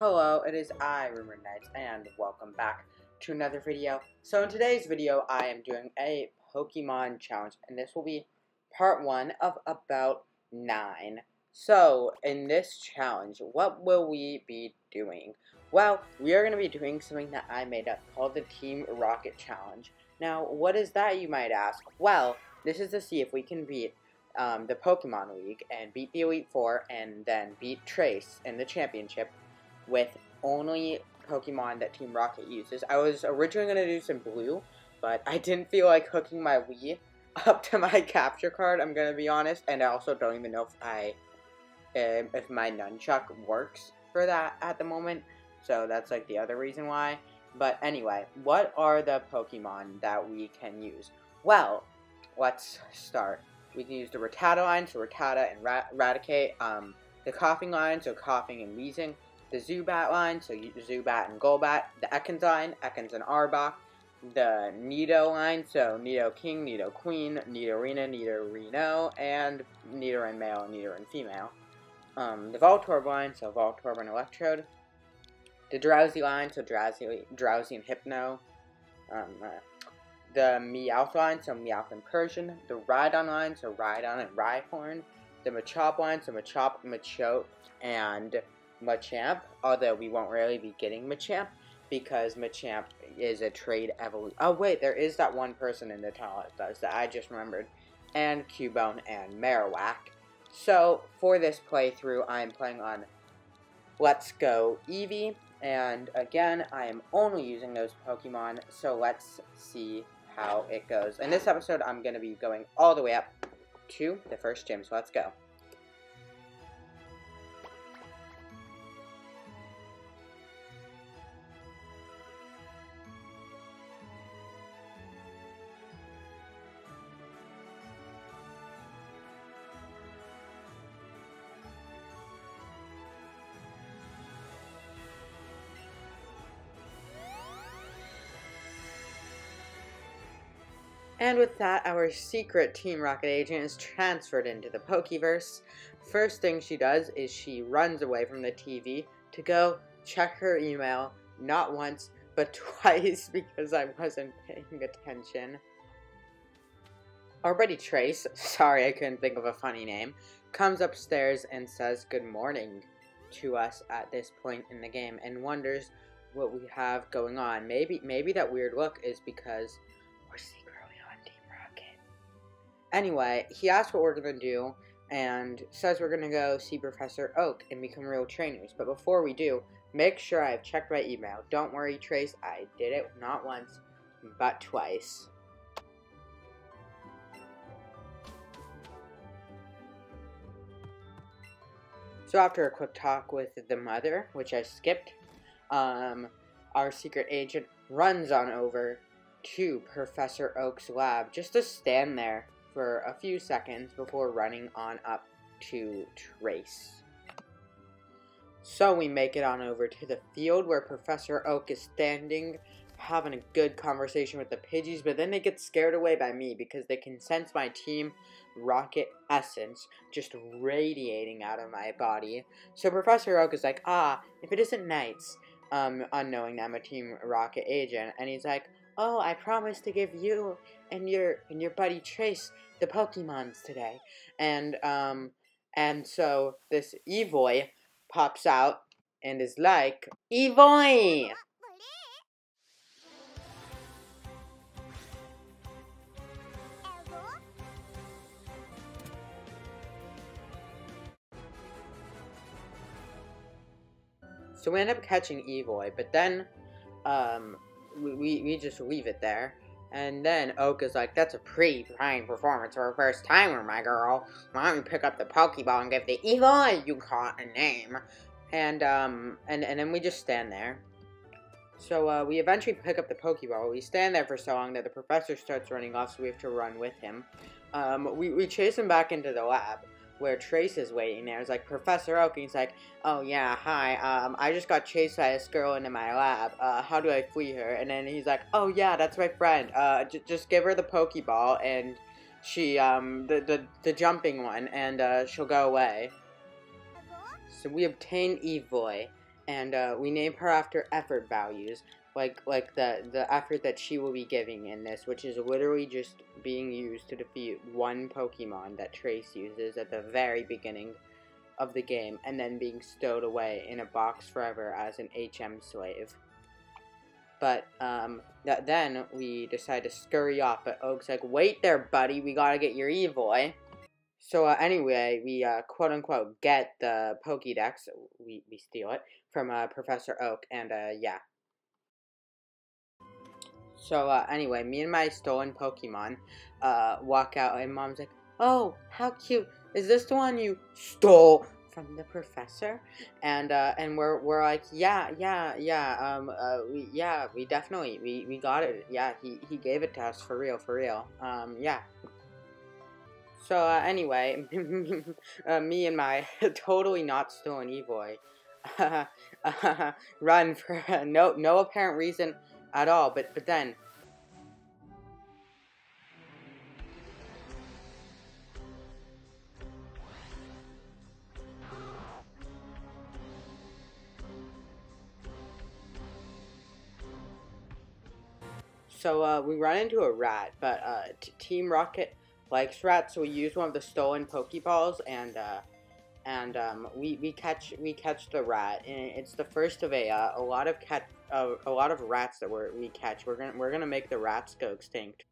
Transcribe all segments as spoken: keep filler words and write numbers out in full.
Hello, it is I, Rumored Nights, and welcome back to another video. So in today's video, I am doing a Pokemon challenge, and this will be part one of about nine. So in this challenge, what will we be doing? Well, we are going to be doing something that I made up called the Team Rocket Challenge. Now, what is that, you might ask? Well, this is to see if we can beat um, the Pokemon League and beat the Elite Four and then beat Trace in the championship with only Pokemon that Team Rocket uses. I was originally going to do some blue, but I didn't feel like hooking my Wii up to my capture card, I'm going to be honest, and I also don't even know if I, um, if my nunchuck works for that at the moment, so that's like the other reason why. But anyway, what are the Pokemon that we can use? Well, let's start. We can use the Rattata line, so Rattata and Rat Raticate, um, the Koffing line, so Koffing and Weezing, the Zubat line, so Zubat and Golbat, the Ekans line, Ekans and Arbok, the Nido line, so Nidoking, Nidoqueen, Nidorina, Nidorino, and Nidoran male and Nidoran female. Um, the Voltorb line, so Voltorb and Electrode. The Drowzee line, so Drowzee, Drowzee and Hypno. Um, uh, the Meowth line, so Meowth and Persian. The Rhydon line, so Rhydon and Rhyhorn. The Machop line, so Machop, Machop, and Machamp, although we won't really be getting Machamp because Machamp is a trade evolution. Oh wait, there is that one person in the tunnel that does that, I just remembered. And Cubone and Marowak. So for this playthrough, I'm playing on Let's Go Eevee, and again, I am only using those Pokemon, so let's see how it goes. In this episode, I'm going to be going all the way up to the first gym, so let's go. And with that, our secret Team Rocket agent is transferred into the Pokeverse. First thing she does is she runs away from the T V to go check her email, not once, but twice because I wasn't paying attention. Already Trace, sorry I couldn't think of a funny name, comes upstairs and says good morning to us at this point in the game and wonders what we have going on. Maybe, maybe that weird look is because we're secret. Anyway, he asks what we're going to do, and says we're going to go see Professor Oak and become real trainers. But before we do, make sure I've checked my email. Don't worry, Trace, I did it not once, but twice. So after a quick talk with the mother, which I skipped, um, our secret agent runs on over to Professor Oak's lab just to stand there for a few seconds before running on up to Trace. So we make it on over to the field where Professor Oak is standing, having a good conversation with the Pidgeys, but then they get scared away by me because they can sense my Team Rocket essence just radiating out of my body. So Professor Oak is like, ah, if it isn't Knights, um, unknowing that I'm a Team Rocket agent, and he's like, oh, I promised to give you and your and your buddy Trace the Pokemons today. And um and so this Eevee pops out and is like, Eevee! So we end up catching Eevee, but then um we we just leave it there. And then Oak is like, that's a pretty fine performance for a first timer, my girl. Why don't you pick up the Pokeball and give the Eevee you caught a name? And, um, and, and then we just stand there. So, uh, we eventually pick up the Pokeball. We stand there for so long that the professor starts running off, so we have to run with him. Um, we, we chase him back into the lab, where Trace is waiting there. It's like, Professor Oak, and he's like, oh yeah, hi, um, I just got chased by this girl into my lab, uh, how do I flee her? And then he's like, oh yeah, that's my friend, uh, j just give her the Pokeball, and she, um, the, the, the jumping one, and, uh, she'll go away. So we obtain Eevee, and uh, we name her after effort values, like like the the effort that she will be giving in this, which is literally just being used to defeat one Pokemon that Trace uses at the very beginning of the game, and then being stowed away in a box forever as an H M slave. But um, th then we decide to scurry off, but Oak's like, wait there, buddy, we gotta get your Eevee. So uh, anyway, we uh, quote-unquote get the Pokédex, we, we steal it, from uh, Professor Oak, and uh, yeah. So uh, anyway, me and my stolen Pokemon uh, walk out, and Mom's like, oh, how cute, is this the one you stole from the professor? And uh, and we're, we're like, yeah, yeah, yeah, um, uh, we, yeah, we definitely, we, we got it, yeah, he, he gave it to us, for real, for real, um, yeah. So uh, anyway, uh, me and my totally not stolen Eevee uh, uh, run for uh, no no apparent reason at all. But but then, so uh, we run into a rat, but uh, t Team Rocket likes rats, so we use one of the stolen Pokeballs, and uh, and um, we we catch we catch the rat, and it's the first of a uh, a lot of cat uh, a lot of rats that we we catch. We're gonna we're gonna make the rats go extinct.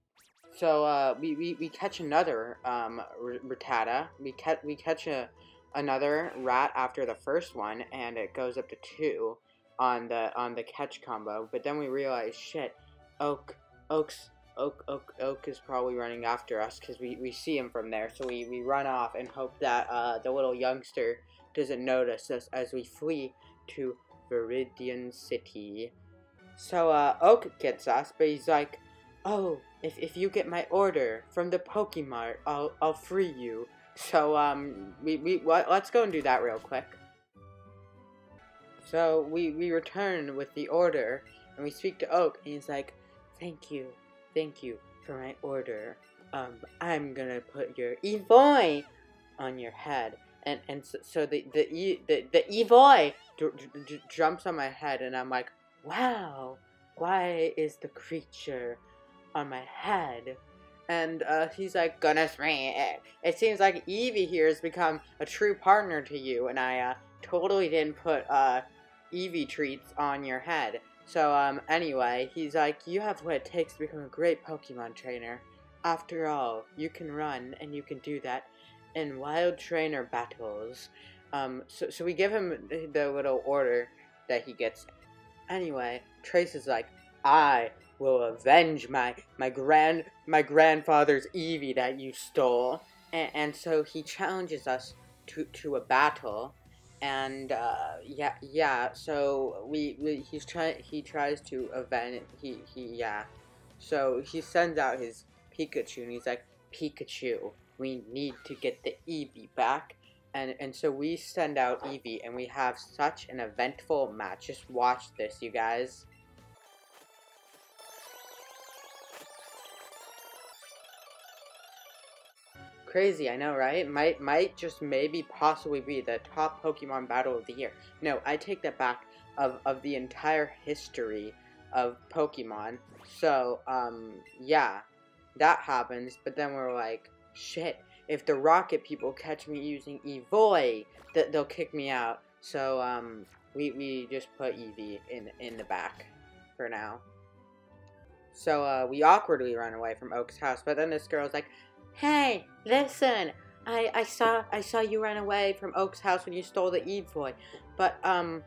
So uh, we, we we catch another um, Rattata. We catch we catch a another rat after the first one, and it goes up to two on the on the catch combo. But then we realize, shit, Oak Oak's. Oak, Oak, Oak is probably running after us because we, we see him from there. So we, we run off and hope that uh, the little youngster doesn't notice us as we flee to Viridian City. So uh, Oak gets us, but he's like, oh, if, if you get my order from the Pokemart, I'll, I'll free you. So um, we, we, let's go and do that real quick. So we, we return with the order and we speak to Oak, and he's like, thank you. Thank you for my order. Um, I'm gonna put your Eevee on your head, and and so, so the the e the, the Eevee jumps on my head, and I'm like, wow, why is the creature on my head? And uh, he's like, goodness me, it seems like Eevee here has become a true partner to you, and I uh, totally didn't put uh, Eevee treats on your head. So, um, anyway, he's like, you have what it takes to become a great Pokemon trainer. After all, you can run, and you can do that in wild trainer battles. Um, so, so we give him the little order that he gets. Anyway, Trace is like, I will avenge my, my grand, my grandfather's Eevee that you stole. And, and so he challenges us to, to a battle. And uh, yeah, yeah. So we, we he's trying. He tries to avenge. He he yeah. So he sends out his Pikachu, and he's like, Pikachu, we need to get the Eevee back. And and so we send out Eevee, and we have such an eventful match. Just watch this, you guys. Crazy, I know, right? Might, might just maybe possibly be the top Pokemon battle of the year. No, I take that back. Of, of the entire history of Pokemon. So, um, yeah, that happens. But then we're like, shit, if the Rocket people catch me using Eevee, th they'll kick me out. So, um, we, we just put Eevee in, in the back for now. So, uh, we awkwardly run away from Oak's house. But then this girl's like, hey, listen, I, I saw I saw you run away from Oak's house when you stole the Eevee, but um,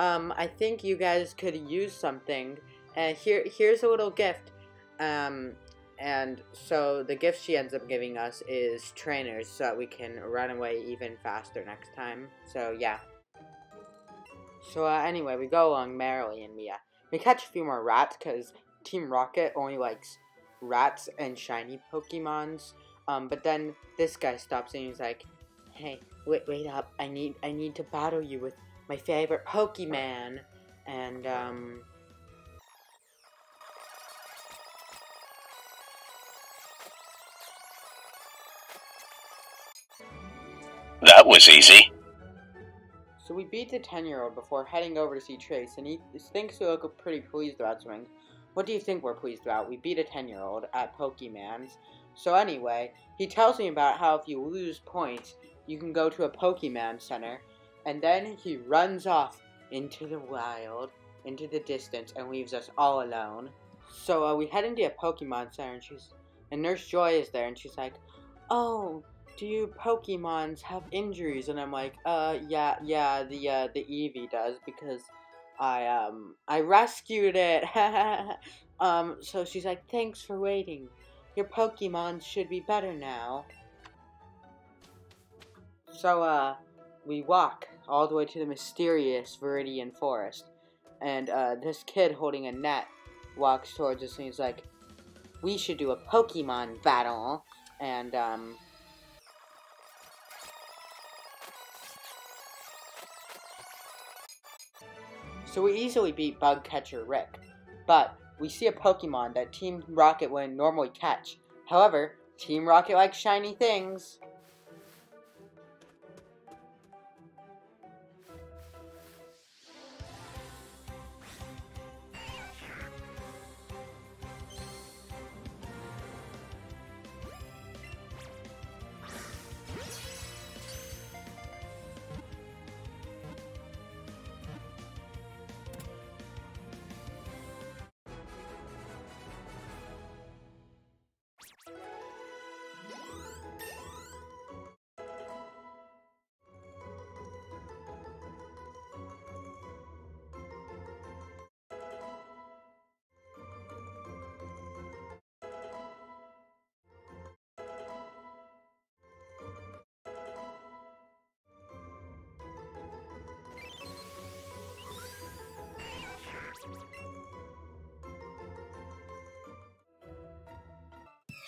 um, I think you guys could use something, and uh, here here's a little gift, um, and so the gift she ends up giving us is trainers, so that we can run away even faster next time, so yeah. So uh, anyway, we go along merrily, and we, uh, we catch a few more rats, because Team Rocket only likes rats and shiny Pokemons. Um, but then this guy stops and he's like, "Hey, wait, wait up! I need, I need to battle you with my favorite Pokemon." And um, that was easy. So we beat the ten-year-old before heading over to see Trace, and he thinks we look pretty pleased about something. What do you think we're pleased about? We beat a ten-year-old at Pokemon's. So anyway, he tells me about how if you lose points, you can go to a Pokemon Center, and then he runs off into the wild, into the distance, and leaves us all alone. So uh, we head into a Pokemon Center, and, she's, and Nurse Joy is there, and she's like, "Oh, do you Pokemons have injuries?" And I'm like, uh, yeah, yeah, the, uh, the Eevee does, because I, um, I rescued it, um, so she's like, "Thanks for waiting, your Pokemon should be better now." So, uh, we walk all the way to the mysterious Viridian Forest, and, uh, this kid holding a net walks towards us, and he's like, "We should do a Pokemon battle," and, um, so we easily beat bug catcher Rick, but we see a Pokemon that Team Rocket wouldn't normally catch. However, Team Rocket likes shiny things.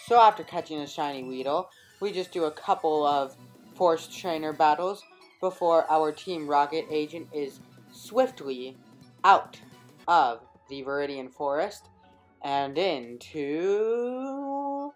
So after catching a shiny Weedle, we just do a couple of Force Trainer battles before our Team Rocket agent is swiftly out of the Viridian Forest and into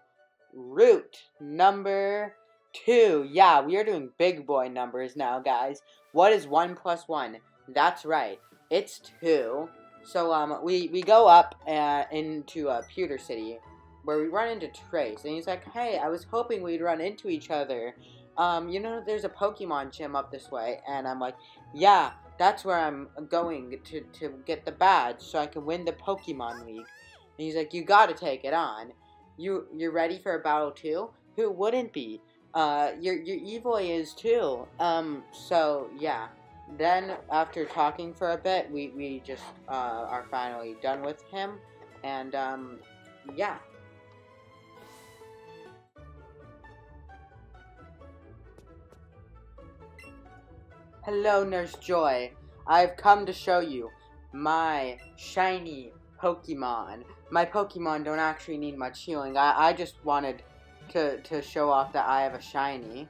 route number two. Yeah, we are doing big boy numbers now, guys. What is one plus one? That's right, it's two. So um, we, we go up uh, into uh, Pewter City, where we run into Trace, and he's like, "Hey, I was hoping we'd run into each other. Um, you know, there's a Pokemon gym up this way." And I'm like, "Yeah, that's where I'm going to, to get the badge so I can win the Pokemon League." And he's like, "You gotta take it on. You, you're ready for a battle too? Who wouldn't be? Uh, your, your Eevee is too." Um, so yeah. Then after talking for a bit, we, we just, uh, are finally done with him. And, um, yeah. "Hello, Nurse Joy. I've come to show you my shiny Pokemon. My Pokemon don't actually need much healing. I, I just wanted to, to show off that I have a shiny."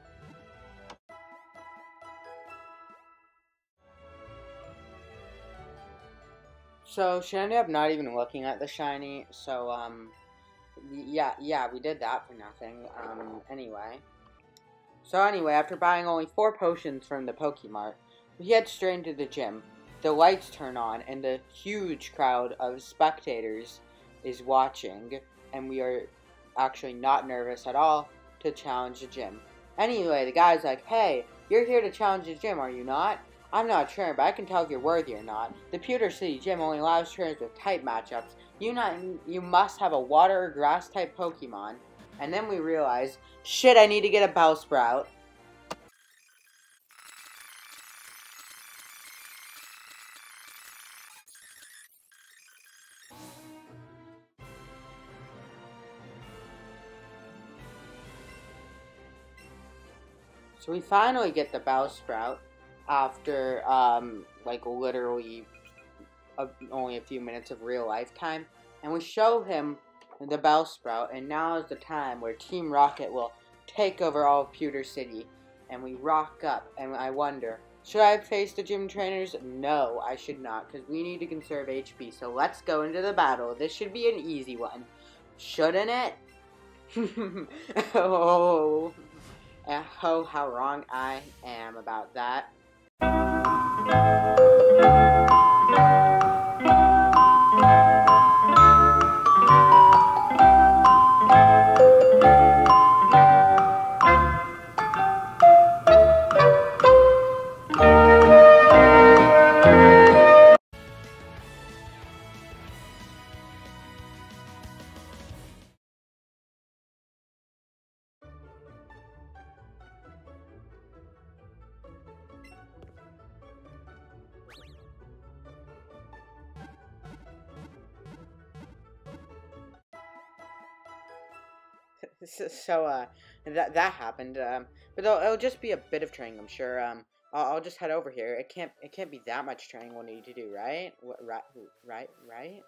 So she ended up not even looking at the shiny, so, um, yeah, yeah, we did that for nothing, um, anyway. So anyway, after buying only four potions from the Pokémart, we head straight into the gym. The lights turn on, and the huge crowd of spectators is watching, and we are actually not nervous at all to challenge the gym. Anyway, the guy's like, "Hey, you're here to challenge the gym, are you not? I'm not a trainer, but I can tell if you're worthy or not. The Pewter City Gym only allows trainers with type matchups. You not, you must have a water or grass type Pokémon." And then we realized, shit, I need to get a Bellsprout. So we finally get the Bellsprout after, um, like, literally a, only a few minutes of real life time. And we show him the Bellsprout, and now is the time where Team Rocket will take over all of Pewter City, and we rock up, and I wonder, should I face the gym trainers? No, I should not, because we need to conserve H P, so let's go into the battle. This should be an easy one. Shouldn't it? oh, oh, how wrong I am about that. So, uh, that, that happened, um, but it'll, it'll just be a bit of training, I'm sure. um, I'll, I'll just head over here. It can't, it can't be that much training we'll need to do, right? What, right, right, right?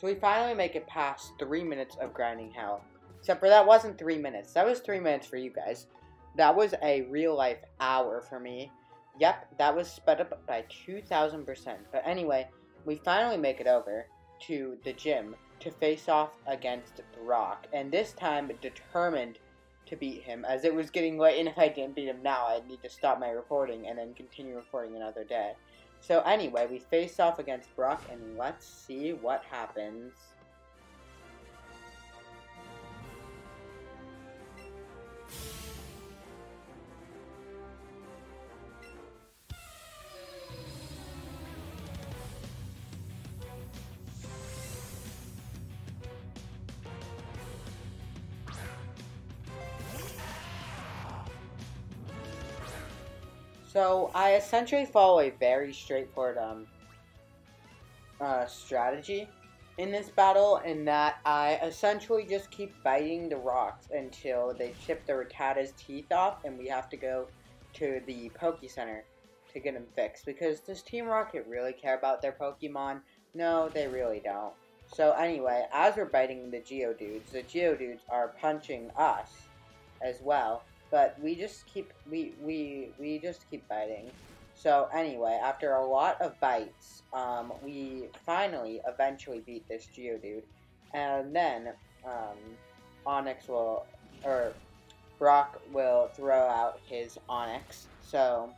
So we finally make it past three minutes of grinding hell. Except for that wasn't three minutes. That was three minutes for you guys. That was a real life hour for me. Yep, that was sped up by two thousand percent. But anyway, we finally make it over to the gym to face off against The Rock. And this time determined to beat him, as it was getting late, and if I didn't beat him now, I'd need to stop my recording and then continue recording another day. So anyway, we faced off against Brock, and let's see what happens. So, I essentially follow a very straightforward um, uh, strategy in this battle, in that I essentially just keep biting the rocks until they chip the Rattata's teeth off and we have to go to the Poké Center to get them fixed. Because does Team Rocket really care about their Pokemon? No, they really don't. So anyway, as we're biting the Geodudes, the Geodudes are punching us as well. But we just keep we we we just keep biting. So anyway, after a lot of bites, um, we finally eventually beat this Geodude, and then um, Onix will or Brock will throw out his Onix. So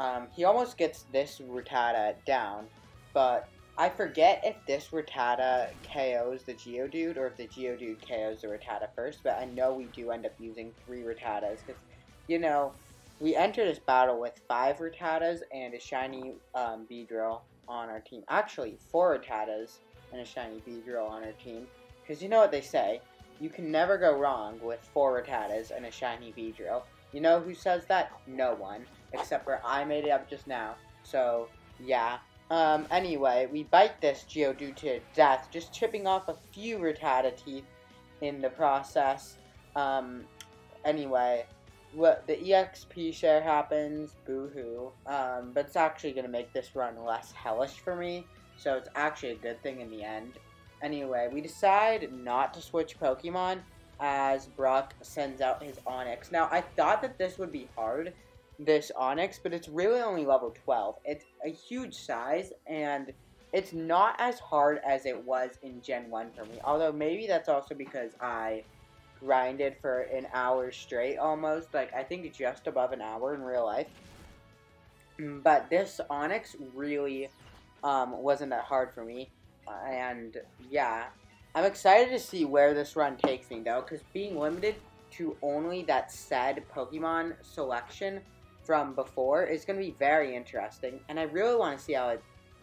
um, he almost gets this Rattata down, but I forget if this Rattata K Os the Geodude, or if the Geodude K Os the Rattata first, but I know we do end up using three Rattatas, because, you know, we enter this battle with five Rattatas and a shiny um, Beedrill on our team. Actually, four Rattatas and a shiny Beedrill on our team, because you know what they say, you can never go wrong with four Rattatas and a shiny Beedrill. You know who says that? No one, except for I made it up just now, so, yeah. Um, anyway, we bite this Geodude to death, just chipping off a few Rattata teeth in the process. Um, anyway, what the E X P share happens, boo-hoo, um, but it's actually going to make this run less hellish for me, so it's actually a good thing in the end. Anyway, we decide not to switch Pokemon as Brock sends out his Onix. Now, I thought that this would be hard, this Onix, but it's really only level twelve. It's a huge size, and it's not as hard as it was in Gen one for me. Although, maybe that's also because I grinded for an hour straight almost. Like, I think just above an hour in real life. But this Onix really um, wasn't that hard for me. And, yeah. I'm excited to see where this run takes me, though, because being limited to only that said Pokemon selection from before is going to be very interesting, and I really want to see how it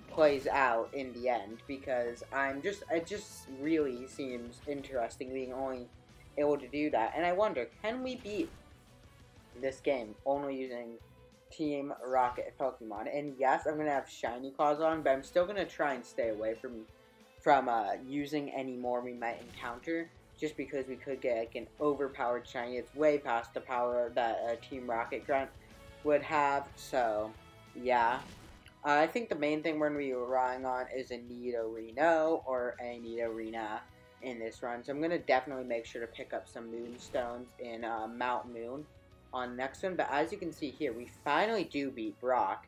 plays out in the end, because I'm just, it just really seems interesting being only able to do that, and I wonder, can we beat this game only using Team Rocket Pokemon? And yes, I'm going to have shiny claws on, but I'm still going to try and stay away from, from uh, using any more we might encounter, just because we could get like an overpowered shiny. It's way past the power that uh, Team Rocket grunt would have, so, yeah. Uh, I think the main thing we're going to be relying on is a Nidorino or a Nidorina in this run. So I'm going to definitely make sure to pick up some Moonstones in uh, Mount Moon on the next one. But as you can see here, we finally do beat Brock.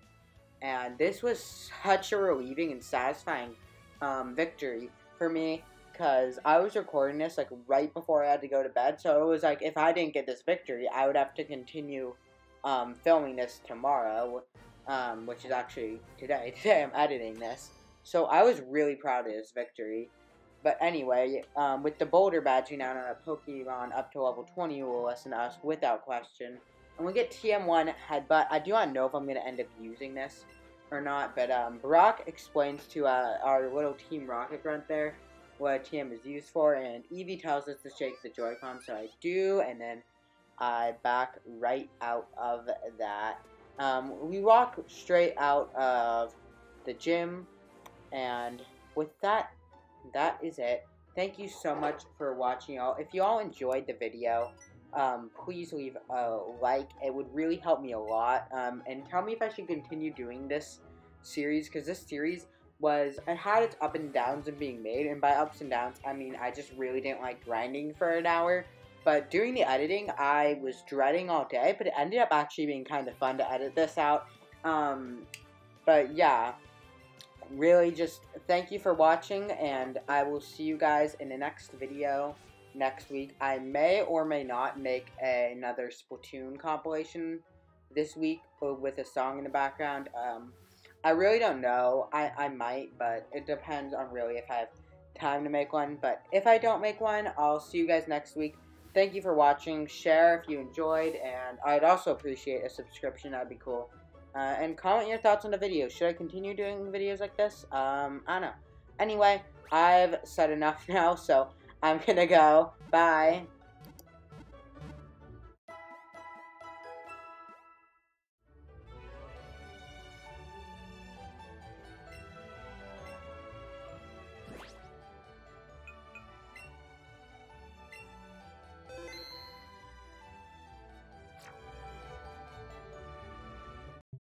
And this was such a relieving and satisfying um, victory for me, because I was recording this like right before I had to go to bed. So it was like, if I didn't get this victory, I would have to continue Um, filming this tomorrow, um, which is actually today. Today I'm editing this. So I was really proud of this victory. But anyway, um, with the Boulder Badge, we now know that Pokemon up to level twenty will listen to us without question. And we get T M one Headbutt. I do not know if I'm going to end up using this or not, but um, Brock explains to uh, our little Team Rocket grunt there what a T M is used for, and Eevee tells us to shake the Joy-Con, so I do, and then I back right out of that. Um, we walk straight out of the gym, and with that, that is it. Thank you so much for watching, y'all. If y'all enjoyed the video, um, please leave a like. It would really help me a lot. Um, and tell me if I should continue doing this series, because this series was, it had its up and downs in being made, and by ups and downs, I mean I just really didn't like grinding for an hour. But during the editing, I was dreading all day, but it ended up actually being kind of fun to edit this out. Um, but yeah, really just thank you for watching, and I will see you guys in the next video. next week. I may or may not make a, another Splatoon compilation this week with a song in the background. Um, I really don't know. I, I might, but it depends on really if I have time to make one. But if I don't make one, I'll see you guys next week. Thank you for watching. Share if you enjoyed, and I'd also appreciate a subscription. That'd be cool. Uh, and comment your thoughts on the video. Should I continue doing videos like this? Um, I don't know. Anyway, I've said enough now, so I'm gonna go. Bye.